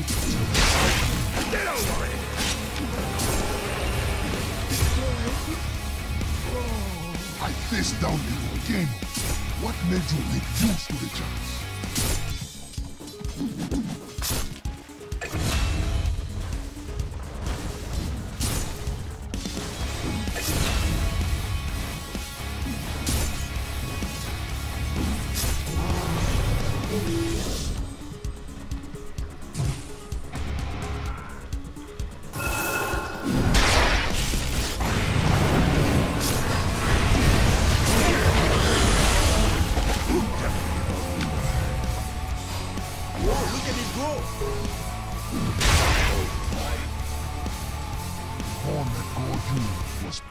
Get over it! I faced down you again. What made you make use of the chance?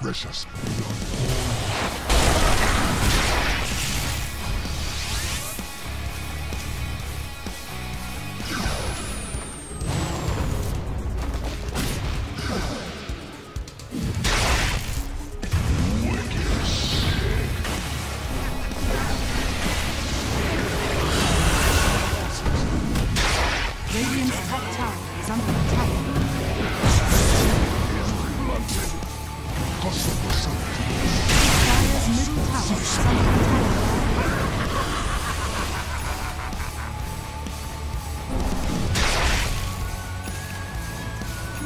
Precious.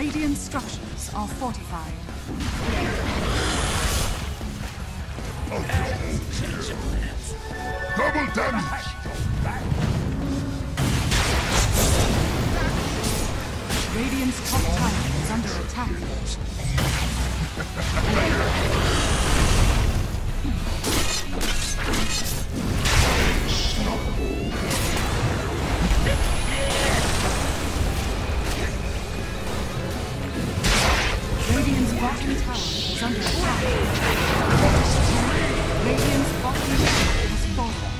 Radiant structures are fortified. Double damage! Radiant's top tower is under attack. Radiant's bottom tower is under attack. Radiant's bottom tower is falling.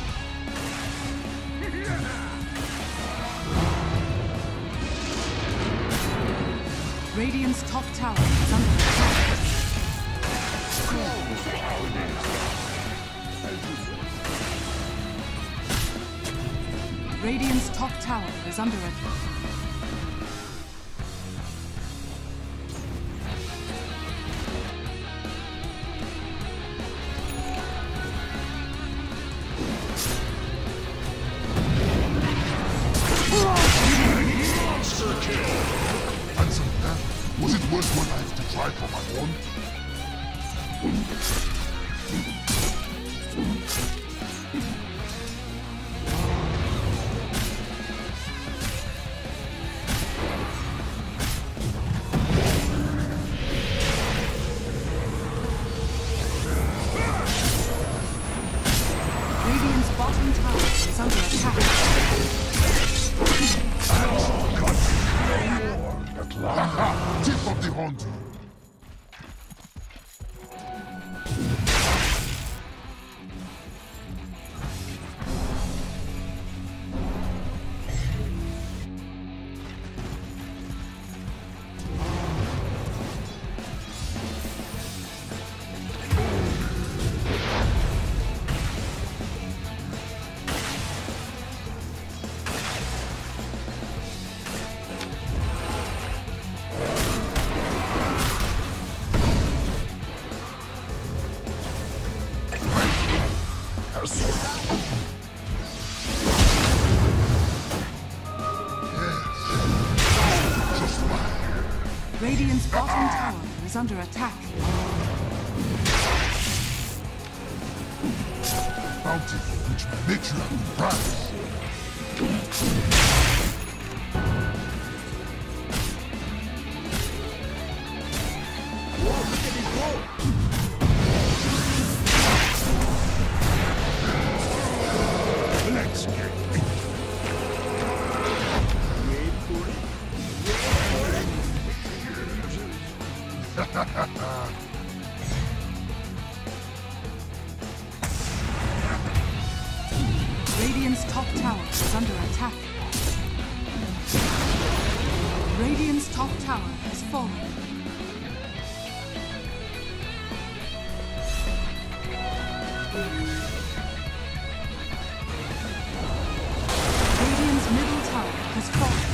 Radiant's top tower is under attack. Radiant's top tower is under attack. Radiant's bottom tower is under attack. Bounty, which makes you prize. Look at his Radiant's top tower is under attack. Radiant's top tower has fallen. Radiant's middle tower has fallen.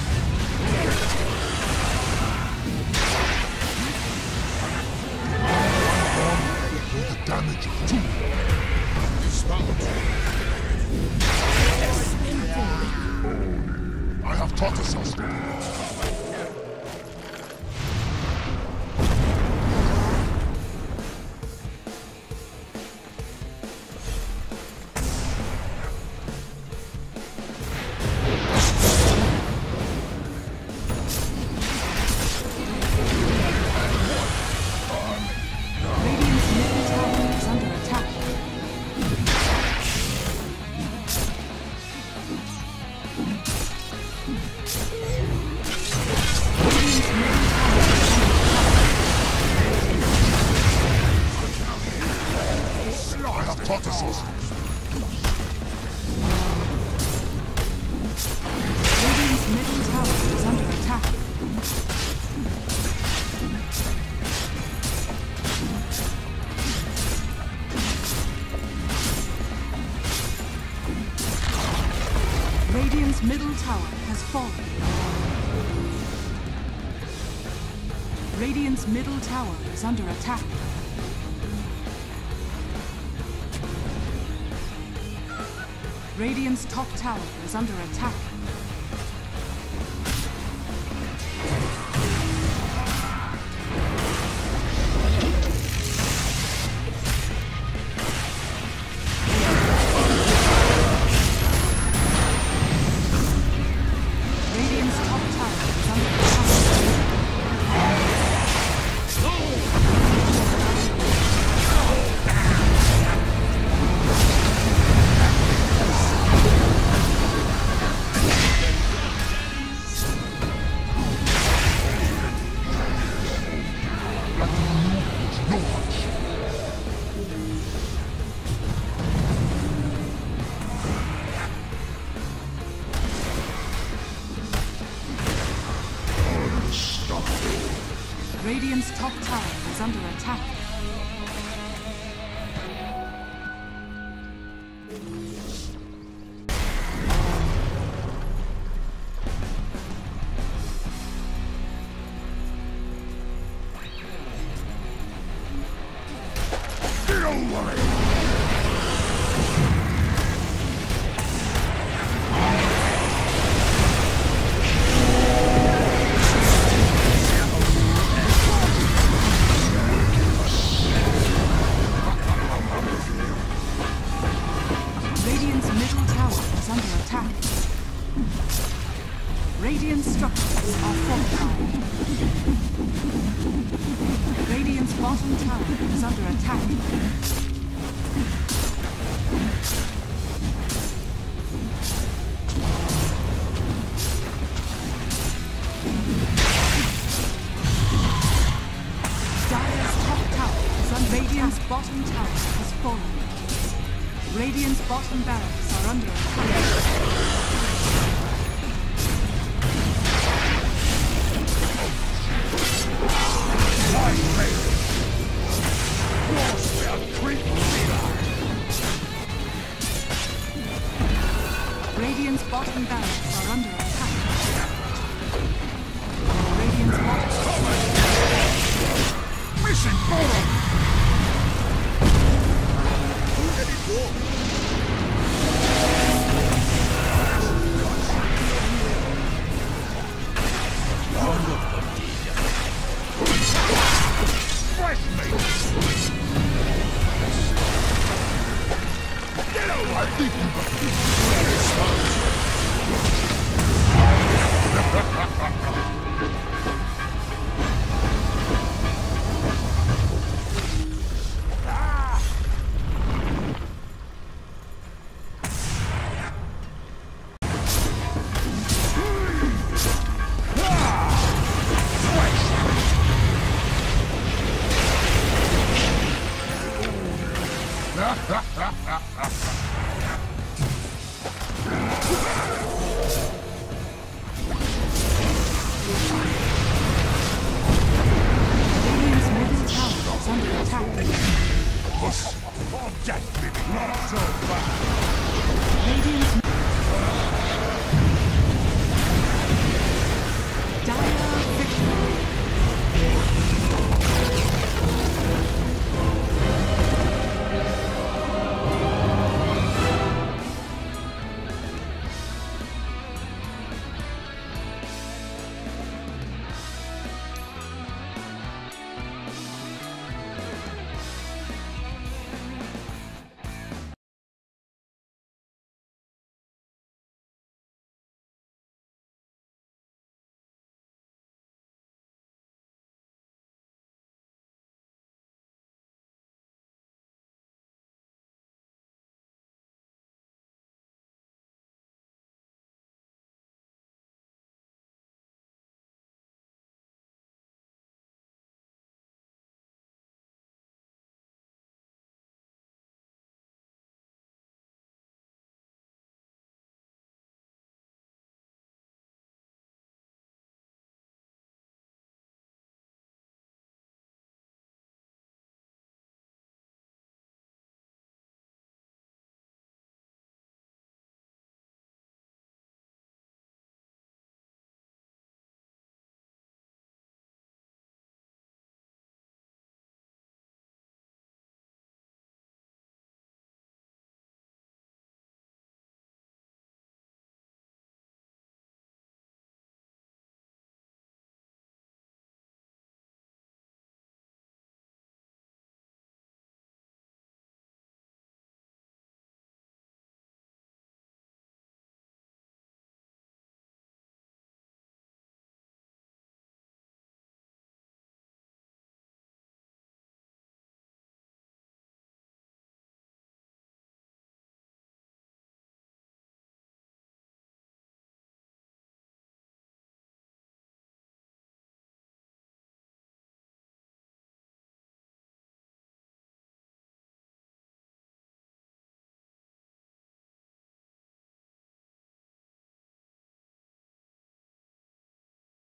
Damage of two. I have taught a suspect. Radiant's middle tower has fallen. Radiant's middle tower is under attack. Radiant's top tower is under attack. Radiant's top tower is under attack. Don't worry. Radiant structures are fortified. Radiant's bottom tower is under attack. Dire's top tower is under attack. Radiant's bottom tower has fallen. Radiant's bottom barracks are under attack. Radiant's bottom barracks are under attack. Radiant's bottom. Mission failed. Who did it for? I think you